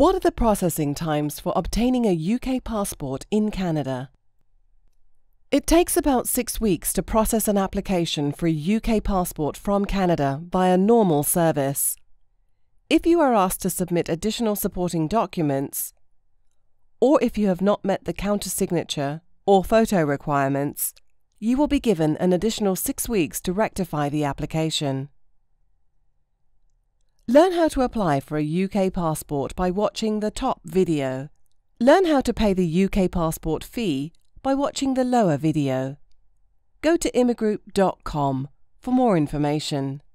What are the processing times for obtaining a UK passport in Canada? It takes about 6 weeks to process an application for a UK passport from Canada via normal service. If you are asked to submit additional supporting documents, or if you have not met the countersignature or photo requirements, you will be given an additional 6 weeks to rectify the application. Learn how to apply for a UK passport by watching the top video. Learn how to pay the UK passport fee by watching the lower video. Go to immigroup.com for more information.